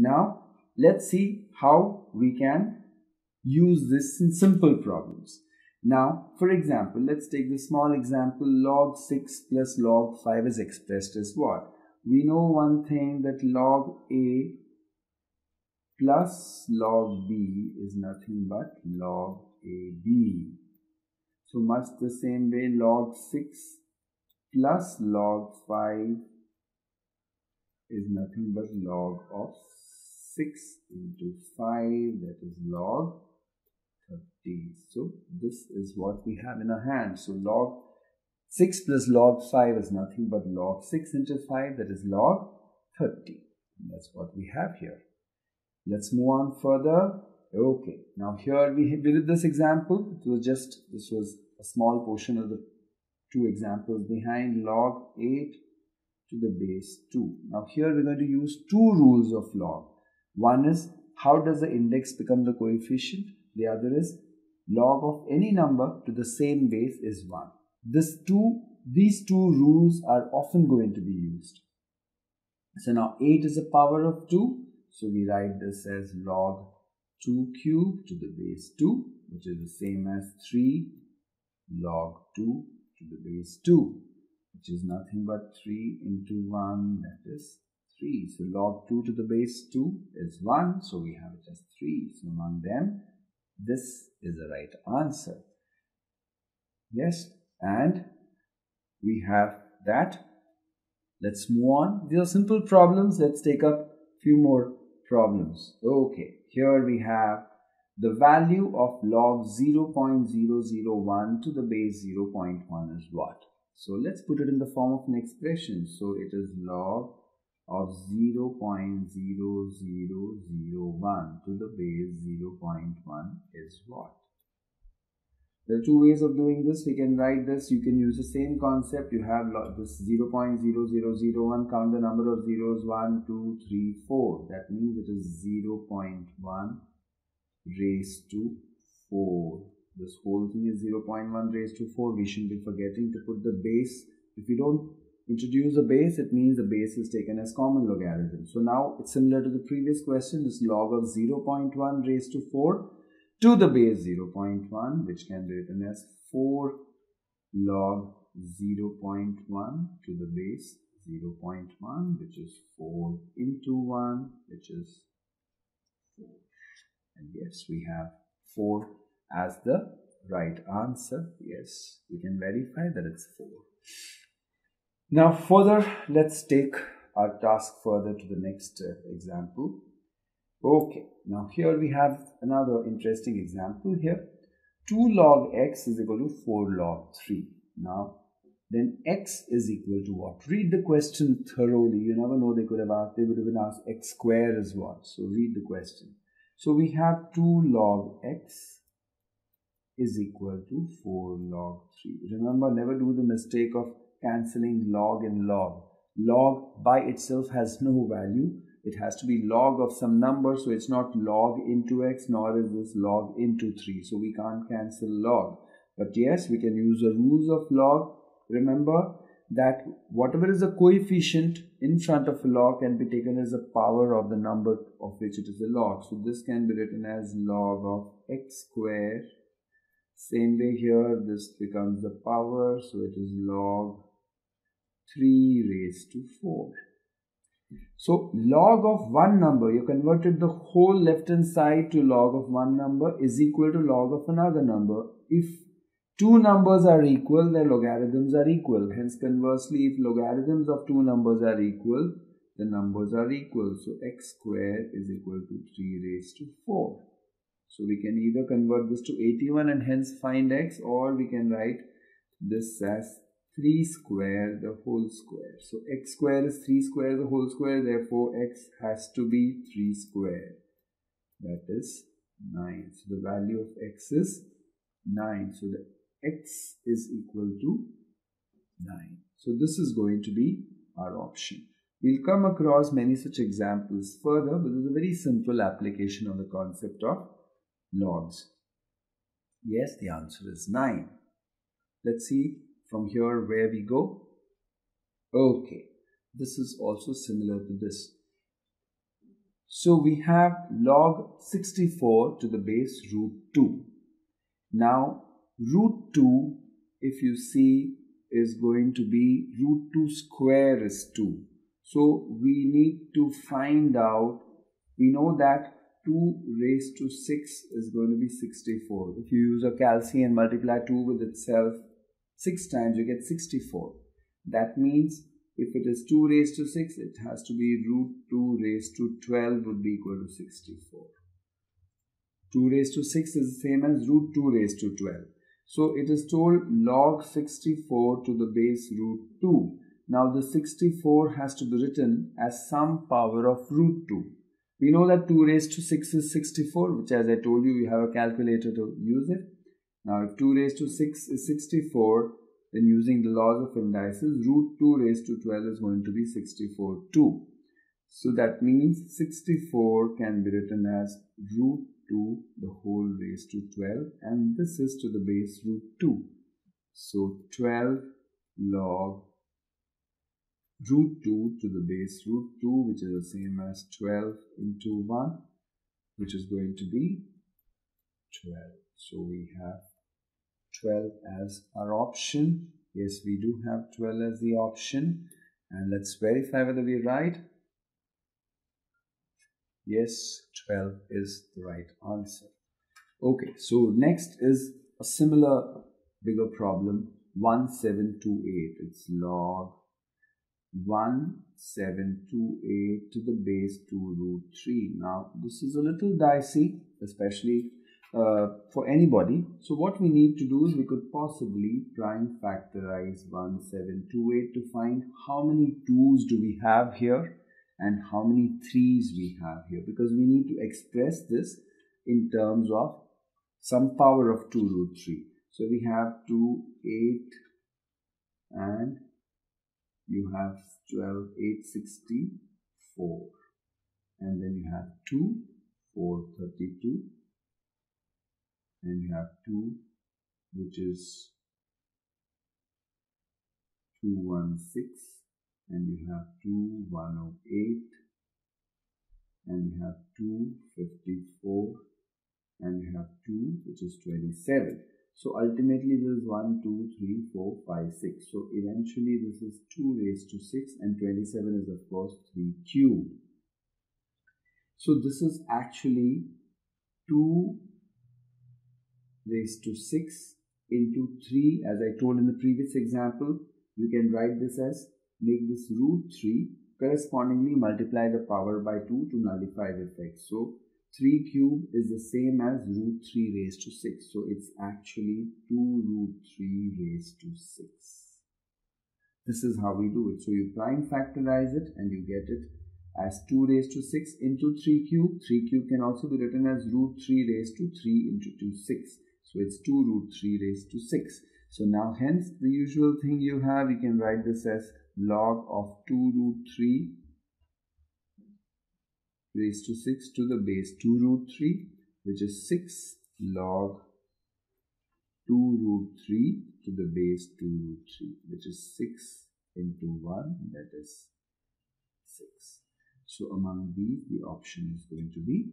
Now let's see how we can use this in simple problems. Now, for example, let's take the small example log 6 plus log 5 is expressed as what? We know one thing, that log A plus log B is nothing but log AB. So much the same way, log 6 plus log 5 is nothing but log of 6 into 5, that is log 30. So this is what we have in our hand. So log 6 plus log 5 is nothing but log 6 into 5, that is log 30. And that's what we have here. Let's move on further. Okay, now here we did this example. It was just, this was a small portion of the two examples behind, log 8 to the base 2. Now here we're going to use two rules of log. One is, how does the index become the coefficient? The other is, log of any number to the same base is 1. These two rules are often going to be used. So now 8 is a power of 2. So we write this as log 2 cubed to the base 2, which is the same as 3 log 2 to the base 2, which is nothing but 3 into 1, that is 3. So log 2 to the base 2 is 1. So we have it as 3. So among them, this is the right answer. Yes. And we have that. Let's move on. These are simple problems. Let's take up a few more problems. Okay, here we have the value of log 0.001 to the base 0.1 is what? So let's put it in the form of an expression. So it is log of 0.0001 to the base 0.1 is what? There are two ways of doing this. We can write this, you can use the same concept. You have this 0.0001, count the number of zeros 1, 2, 3, 4. That means it is 0.1 raised to 4. This whole thing is 0.1 raised to 4. We shouldn't be forgetting to put the base. If you don't introduce a base, it means the base is taken as common logarithm. So now it's similar to the previous question. This log of 0.1 raised to 4 to the base 0.1, which can be written as 4 log 0.1 to the base 0.1, which is 4 into 1, which is 4. And yes, we have 4 as the right answer. Yes, we can verify that it's 4. Now further, let's take our task further to the next example. Okay, now here we have another interesting example here. 2 log x is equal to 4 log 3. Now, then x is equal to what? Read the question thoroughly. You never know, they would have asked x square is what. So read the question. So we have 2 log x is equal to 4 log 3. Remember, never do the mistake of cancelling log and log. Log by itself has no value. It has to be log of some number, so it's not log into x, nor is this log into 3. So we can't cancel log. But yes, we can use the rules of log. Remember that whatever is the coefficient in front of a log can be taken as a power of the number of which it is a log. So this can be written as log of x square. Same way here, this becomes the power. So it is log 3 raised to 4. So log of one number, you converted the whole left hand side to log of one number is equal to log of another number. If two numbers are equal, their logarithms are equal. Hence conversely, if logarithms of two numbers are equal, the numbers are equal. So x square is equal to 3 raised to 4. So we can either convert this to 81 and hence find x, or we can write this as 3 square the whole square. So x square is 3 square the whole square, therefore x has to be 3 square, that is 9. So the value of x is 9. So the x is equal to 9. So this is going to be our option. We'll come across many such examples further, but this is a very simple application of the concept of logs. Yes, the answer is 9. Let's see from here where we go. Okay, this is also similar to this. So we have log 64 to the base root 2. Now root 2, if you see, is going to be root 2 square is 2. So we need to find out, we know that 2 raised to 6 is going to be 64. If you use a CALC and multiply 2 with itself 6 times, you get 64. That means if it is 2 raised to 6, it has to be root 2 raised to 12 would be equal to 64. 2 raised to 6 is the same as root 2 raised to 12. So it is told log 64 to the base root 2. Now the 64 has to be written as some power of root 2. We know that 2 raised to 6 is 64, which as I told you, you have a calculator to use it. Now if 2 raised to 6 is 64, then using the laws of indices, root 2 raised to 12 is going to be 64 too. So that means 64 can be written as root 2 the whole raised to 12, and this is to the base root 2. So 12 log root 2 to the base root 2, which is the same as 12 into 1, which is going to be 12. So we have 12 as our option. Yes, we do have 12 as the option. And let's verify whether we are right. Yes, 12 is the right answer. Okay, so next is a similar bigger problem, 1728. It's log 1728 to the base 2 root 3. Now this is a little dicey, especially for anybody. So what we need to do is we could possibly prime factorize 1728 to find how many 2's do we have here and how many 3's we have here, because we need to express this in terms of some power of 2 root 3. So we have 2, 8 and you have 12, 8, 64, and then you have 2, 4, 32, and you have 2, which is 216, and you have 2108, and you have 254, and you have 2, which is 27. So ultimately this is 1, 2, 3, 4, 5, 6. So eventually this is 2 raised to 6 and 27 is of course 3 cubed. So this is actually 2 raised to 6 into 3. As I told in the previous example, you can write this as, make this root 3, correspondingly multiply the power by 2 to nullify the effect. So 3 cubed is the same as root 3 raised to 6. So it's actually 2 root 3 raised to 6. This is how we do it. So you prime factorize it and you get it as 2 raised to 6 into 3 cubed. 3 cubed can also be written as root 3 raised to 3 into 2, 6. So it's 2 root 3 raised to 6. So now hence the usual thing you have, you can write this as log of 2 root 3 raised to 6 to the base 2 root 3, which is 6 log 2 root 3 to the base 2 root 3, which is 6 into 1, that is 6. So among these, the option is going to be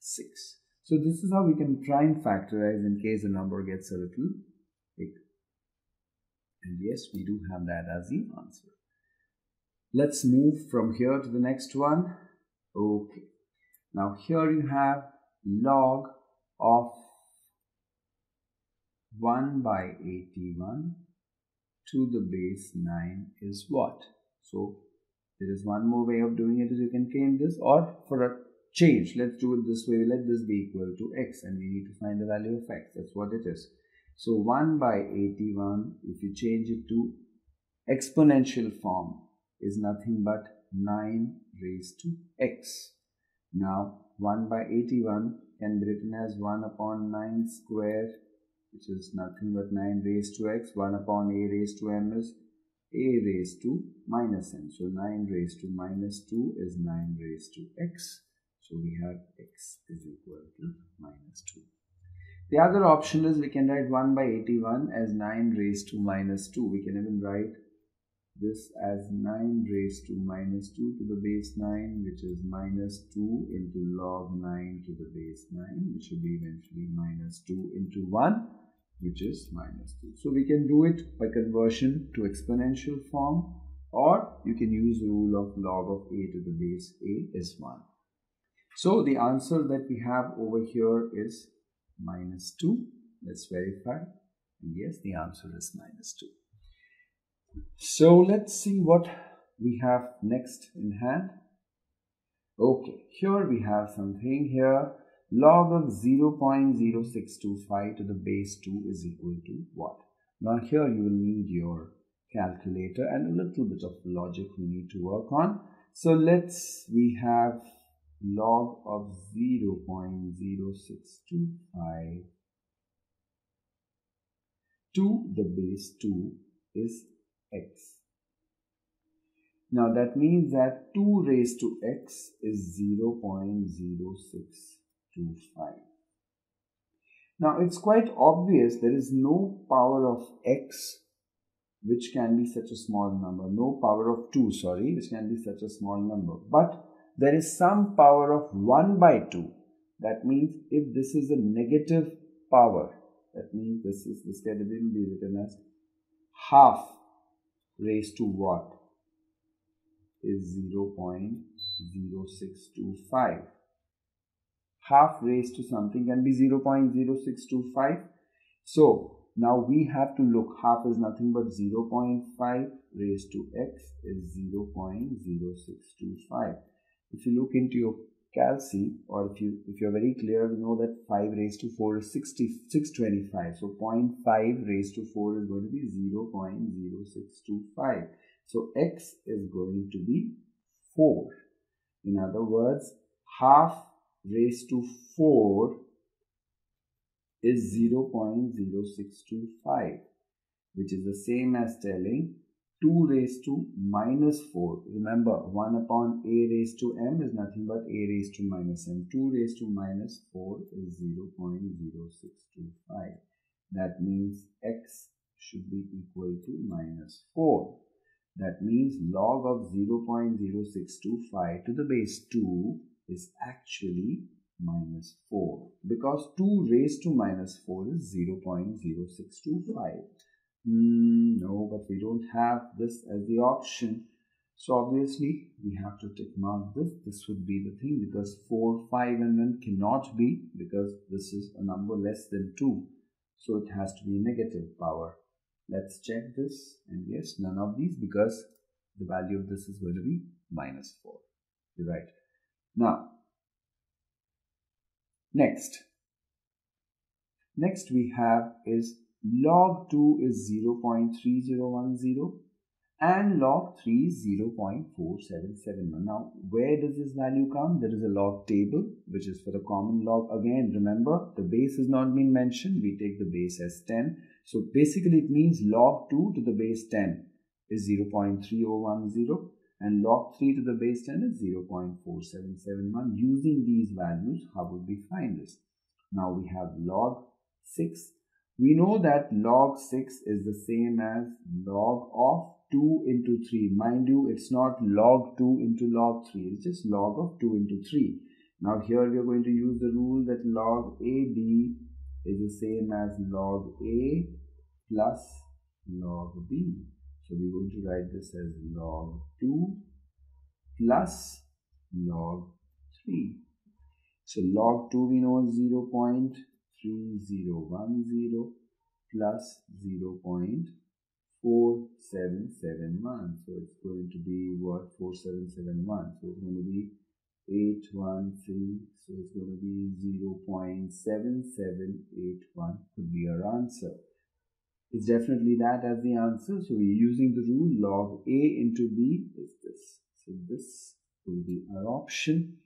6. So this is how we can prime factorize in case the number gets a little big. And yes, we do have that as the answer. Let's move from here to the next one. Okay, now here you have log of 1 by 81 to the base 9 is what? So there is one more way of doing it, is you can claim this, or for a change, let's do it this way, let this be equal to x and we need to find the value of x, that's what it is. So 1 by 81, if you change it to exponential form, is nothing but 9 raised to x. Now 1 by 81 can be written as 1 upon 9 square, which is nothing but 9 raised to x. 1 upon a raised to m is a raised to minus m. So 9 raised to minus 2 is 9 raised to x. So we have x is equal to minus 2. The other option is we can write 1 by 81 as 9 raised to minus 2. We can even write this as 9 raised to minus 2 to the base 9, which is minus 2 into log 9 to the base 9, which will be eventually minus 2 into 1, which is minus 2. So we can do it by conversion to exponential form, or you can use rule of log of a to the base a is 1. So the answer that we have over here is minus 2. Let's verify. And yes, the answer is minus 2. So let's see what we have next in hand. Okay, here we have something here. Log of 0.0625 to the base 2 is equal to what? Now here you will need your calculator and a little bit of logic we need to work on. So we have log of 0.0625 to the base 2 is x. Now that means that 2 raised to x is 0.0625. Now it's quite obvious there is no power of x which can be such a small number, no power of 2, sorry, which can be such a small number. But there is some power of 1 by 2. That means if this is a negative power, that means this can be written as half raised to what is 0.0625. Half raised to something can be 0.0625. So now we have to look, half is nothing but 0.5 raised to x is 0.0625. If you look into your calci, or if you're very clear, you know that 5 raised to 4 is 625. So 0.5 raised to 4 is going to be 0.0625. So x is going to be 4. In other words, half raised to 4 is 0.0625, which is the same as telling 2 raised to minus 4. Remember, 1 upon a raised to m is nothing but a raised to minus m. 2 raised to minus 4 is 0.0625. That means x should be equal to minus 4. That means log of 0.0625 to the base 2 is actually minus 4, because 2 raised to minus 4 is 0.0625. No, but we don't have this as the option. So obviously we have to tick mark this. This would be the thing, because 4, 5 and then cannot be, because this is a number less than 2. So it has to be negative power. Let's check this, and yes, none of these, because the value of this is going to be minus 4. You're right. Now, next we have is log 2 is 0.3010 and log 3 is 0.4771. Now where does this value come? There is a log table which is for the common log. Again, remember the base has not been mentioned. We take the base as 10. So basically it means log 2 to the base 10 is 0.3010 and log 3 to the base 10 is 0.4771. Using these values, how would we find this? Now we have log 6. We know that log 6 is the same as log of 2 into 3. Mind you, it's not log 2 into log 3. It's just log of 2 into 3. Now here we are going to use the rule that log AB is the same as log A plus log B. So we're going to write this as log 2 plus log 3. So log 2 we know is 0.3010 plus 0.4771. So it's going to be what? 4771. So it's going to be 813. So it's going to be 0.7781 could be our answer. It's definitely that as the answer. So we're using the rule log A into B is this. So this will be our option.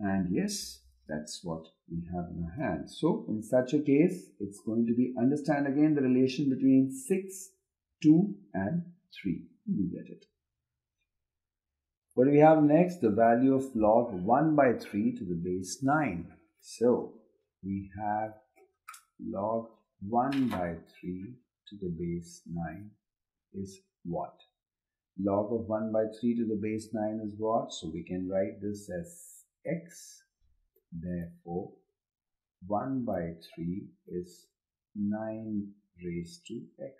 And yes, that's what we have in our hand. So in such a case, it's going to be, understand again the relation between 6, 2 and 3. We get it. What do we have next? The value of log 1 by 3 to the base 9. So we have log 1 by 3 to the base 9 is what? Log of 1 by 3 to the base 9 is what? So we can write this as x. Therefore, 1 by 3 is 9 raised to x.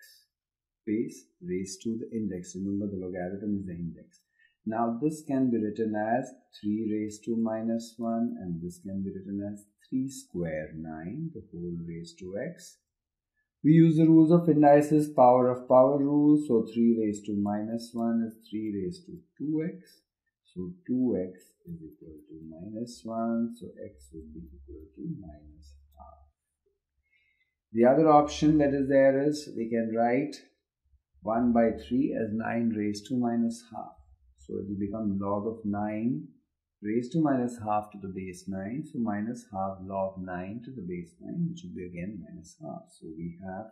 Base raised to the index. Remember, the logarithm is the index. Now this can be written as 3 raised to minus 1, and this can be written as 3 square 9, the whole raised to x. We use the rules of indices, power of power rule. So 3 raised to minus 1 is 3 raised to 2x. So 2x is equal to minus 1. So x would be equal to minus half. The other option that is there is we can write 1 by 3 as 9 raised to minus half. So it will become log of 9 raised to minus half to the base 9. So minus half log 9 to the base 9, which will be again minus half. So we have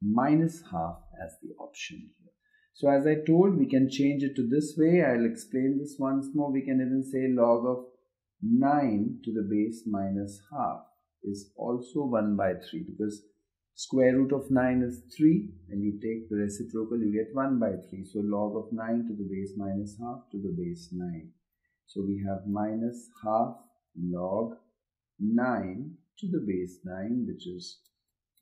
minus half as the option here. So as I told, we can change it to this way. I'll explain this once more. We can even say log of 9 to the base minus half is also 1 by 3, because square root of 9 is 3, and you take the reciprocal, you get 1 by 3. So log of 9 to the base minus half to the base 9. So we have minus half log 9 to the base 9, which is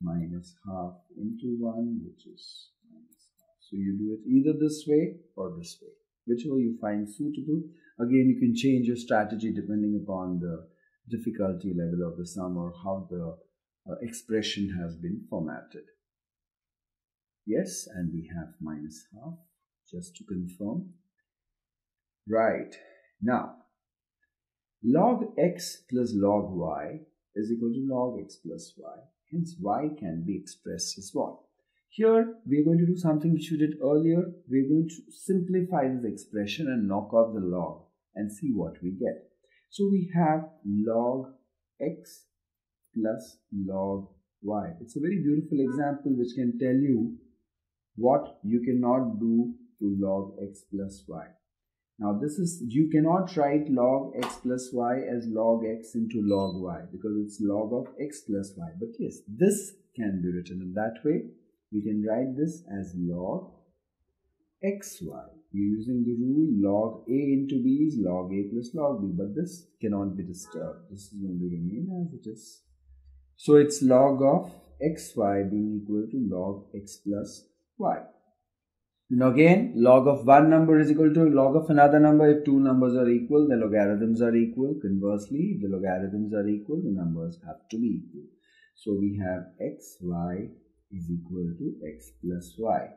minus half into 1, which is minus half. So you do it either this way or this way, whichever you find suitable. Again, you can change your strategy depending upon the difficulty level of the sum or how the expression has been formatted. Yes, and we have minus half, just to confirm. Right, now log x plus log y is equal to log x plus y, hence y can be expressed as what? Here we're going to do something which we did earlier. We're going to simplify this expression and knock off the log and see what we get. So we have log x plus log y. It's a very beautiful example which can tell you what you cannot do to log x plus y. Now this is, you cannot write log x plus y as log x into log y, because it's log of x plus y. But yes, this can be written in that way. We can write this as log xy. You're using the rule log a into b is log a plus log b, but this cannot be disturbed. This is going to remain as it is. So it's log of xy being equal to log x plus y. And again, log of one number is equal to log of another number. If two numbers are equal, the logarithms are equal. Conversely, if the logarithms are equal, the numbers have to be equal. So we have xy is equal to x plus y.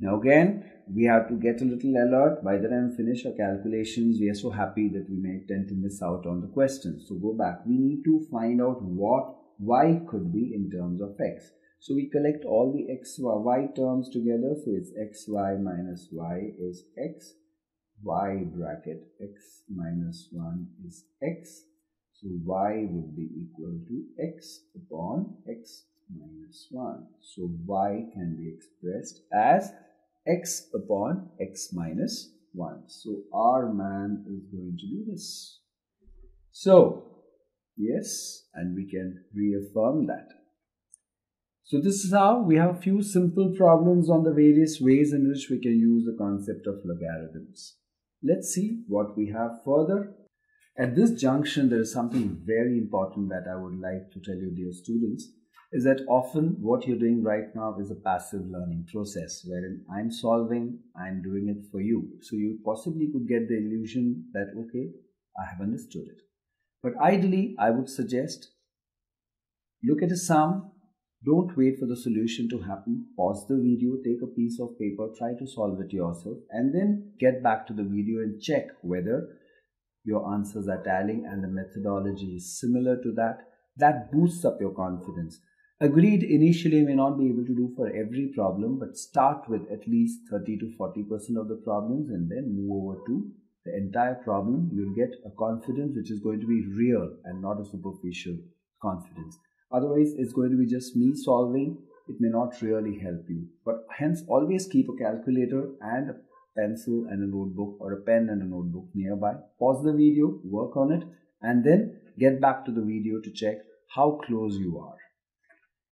Now again, we have to get a little alert. By the time we finish our calculations, we are so happy that we may tend to miss out on the questions. So go back. We need to find out what y could be in terms of x. So we collect all the x, y terms together. So it's xy minus y is x, y bracket x minus 1 is x. So y would be equal to x upon x minus 1. So y can be expressed as x upon x minus 1. So our man is going to do this. So yes, and we can reaffirm that. So this is how we have a few simple problems on the various ways in which we can use the concept of logarithms. Let's see what we have further. At this junction, there is something very important that I would like to tell you, dear students, is that often what you're doing right now is a passive learning process, wherein I'm solving, I'm doing it for you. So you possibly could get the illusion that, okay, I have understood it. But ideally, I would suggest, look at a sum, don't wait for the solution to happen, pause the video, take a piece of paper, try to solve it yourself, and then get back to the video and check whether your answers are tallying and the methodology is similar to that. That boosts up your confidence. Agreed, initially you may not be able to do for every problem, but start with at least 30 to 40% of the problems and then move over to the entire problem. You'll get a confidence which is going to be real and not a superficial confidence. Otherwise, it's going to be just me solving. It may not really help you. But hence, always keep a calculator and a pencil and a notebook, or a pen and a notebook nearby. Pause the video, work on it, and then get back to the video to check how close you are.